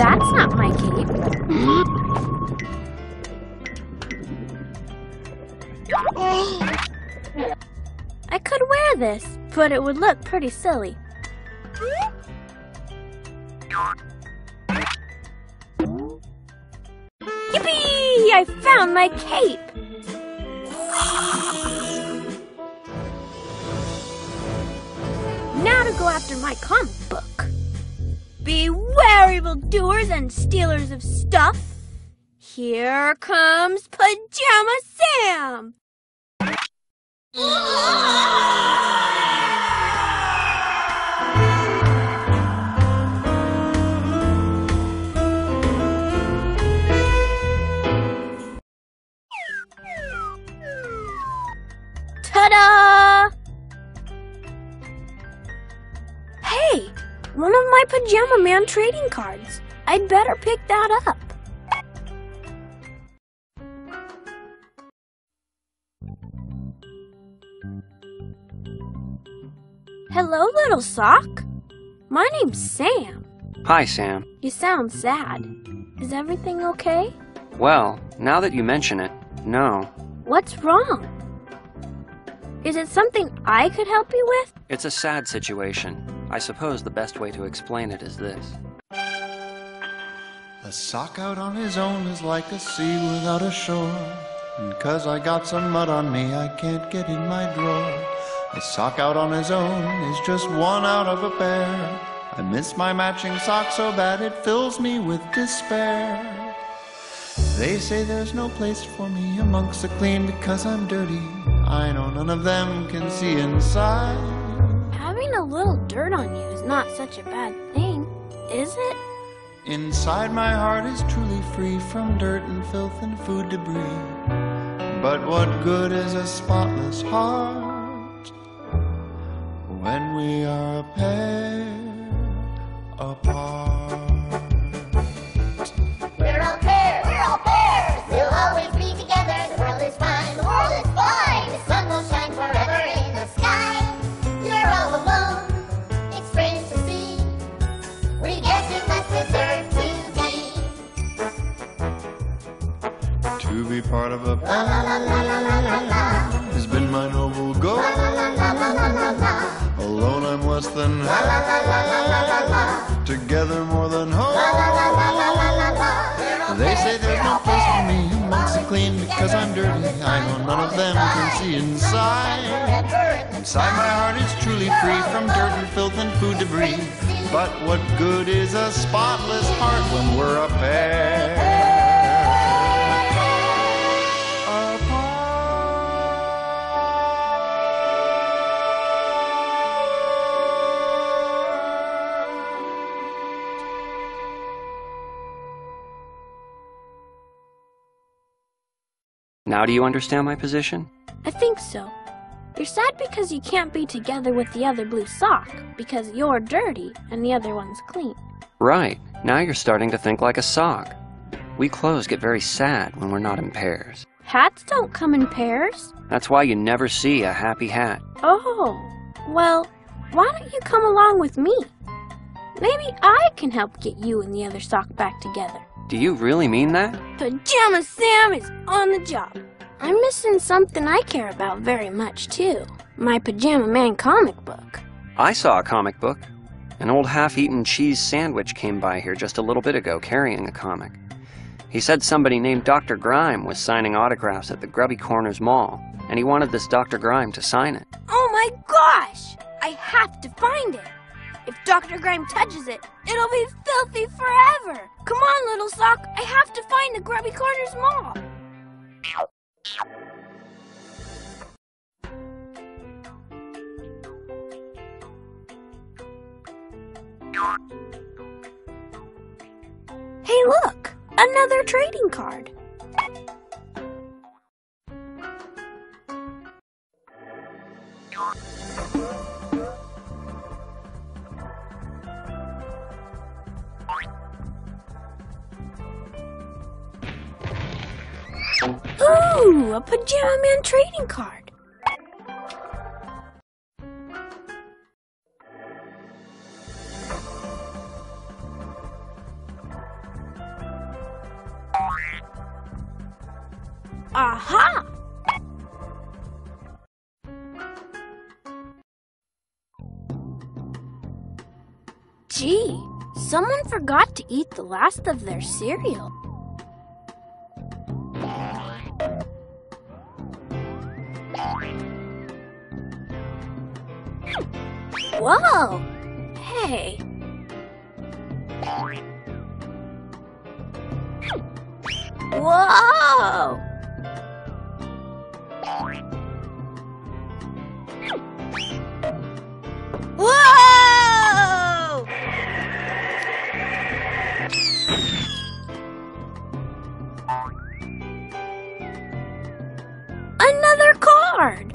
That's not my cape. I could wear this, but it would look pretty silly. Yippee! I found my cape! Now to go after my comic book. Beware, evildoers and stealers of stuff. Here comes Pajama Sam! Ta-da! Hey! One of my Pajama Man trading cards. I'd better pick that up. Hello, little sock. My name's Sam. Hi, Sam. You sound sad. Is everything okay? Well, now that you mention it, no. What's wrong? Is it something I could help you with? It's a sad situation. I suppose the best way to explain it is this. A sock out on his own is like a sea without a shore. And 'cause I got some mud on me, I can't get in my drawer. A sock out on his own is just one out of a pair. I miss my matching sock so bad it fills me with despair. They say there's no place for me amongst the clean because I'm dirty. I know none of them can see inside. Having a little dirt on you is not such a bad thing, is it? Inside my heart is truly free from dirt and filth and food debris. But what good is a spotless heart when we are a pair apart? We're all pairs! We're all pairs! We'll always be together! The world is fine! The world is fine! The sun will shine forever in the sky! To be part of a pair has been my noble goal. Alone I'm less than half, together more than whole. They say there's no place for me amongst the clean because I'm dirty. I know none of them can see inside. Inside my heart is truly free from dirt and filth and food debris. But what good is a spotless heart when we're a pair? Now do you understand my position? I think so. You're sad because you can't be together with the other blue sock, because you're dirty and the other one's clean. Right. Now you're starting to think like a sock. We clothes get very sad when we're not in pairs. Hats don't come in pairs. That's why you never see a happy hat. Oh. Well, why don't you come along with me? Maybe I can help get you and the other sock back together. Do you really mean that? Pajama Sam is on the job. I'm missing something I care about very much, too. My Pajama Man comic book. I saw a comic book. An old half-eaten cheese sandwich came by here just a little bit ago carrying a comic. He said somebody named Dr. Grime was signing autographs at the Grubby Corners Mall, and he wanted this Dr. Grime to sign it. Oh my gosh! I have to find it! If Dr. Grime touches it, it'll be filthy forever! Come on, little sock! I have to find the Grubby Corners Mall! Hey look! Another trading card! Ooh, a Pajama Man trading card. Aha! Gee, someone forgot to eat the last of their cereal. Whoa! Hey! Whoa! Whoa! Another card!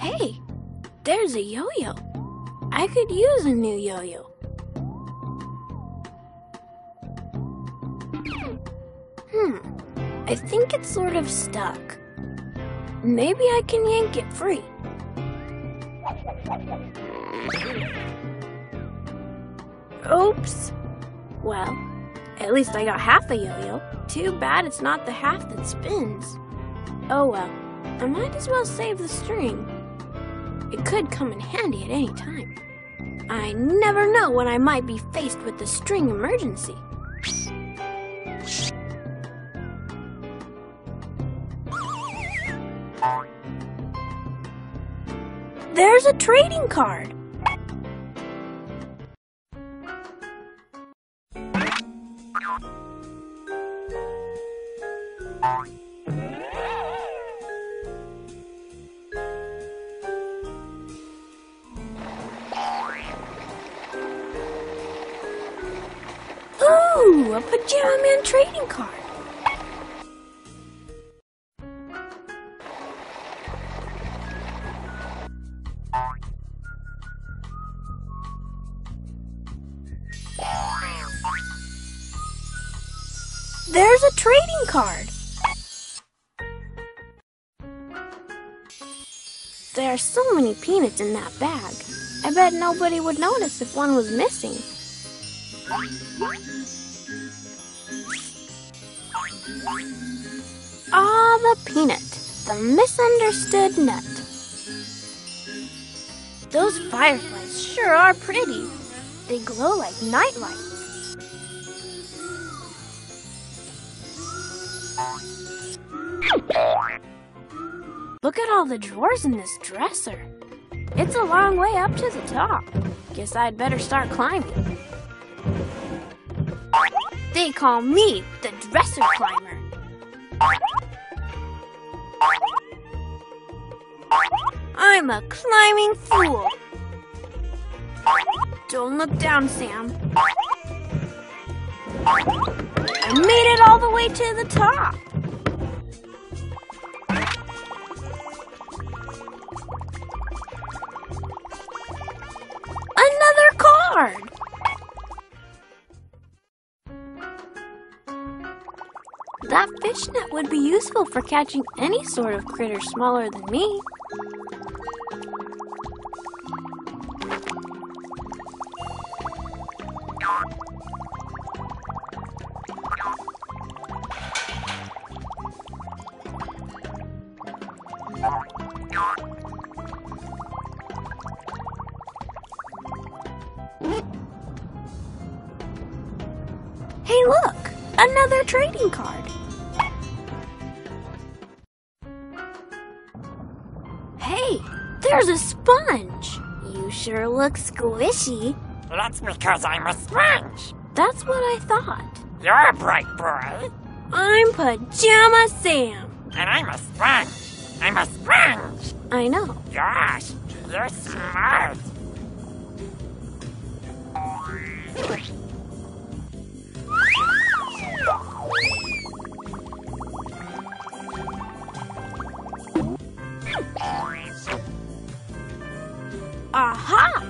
Hey, there's a yo-yo. I could use a new yo-yo. I think it's sort of stuck. Maybe I can yank it free. Oops. Well, at least I got half a yo-yo. Too bad it's not the half that spins. Oh well, I might as well save the string. It could come in handy at any time. I never know when I might be faced with a string emergency. There's a trading card. Ooh, a Pajama Man trading card. There's a trading card. There are so many peanuts in that bag. I bet nobody would notice if one was missing. Ah, the peanut, the misunderstood nut. Those fireflies sure are pretty. They glow like nightlights. Look at all the drawers in this dresser. It's a long way up to the top. Guess I'd better start climbing. They call me the dresser climber. I'm a climbing fool. Don't look down, Sam. I made it all the way to the top. Another card! That fishnet would be useful for catching any sort of critter smaller than me. Hey look! Another trading card! Hey! There's a sponge! You sure look squishy. That's because I'm a sponge! That's what I thought. You're a bright boy! I'm Pajama Sam! And I'm a sponge! I'm a sponge! I know. Gosh! You're smart! Aha!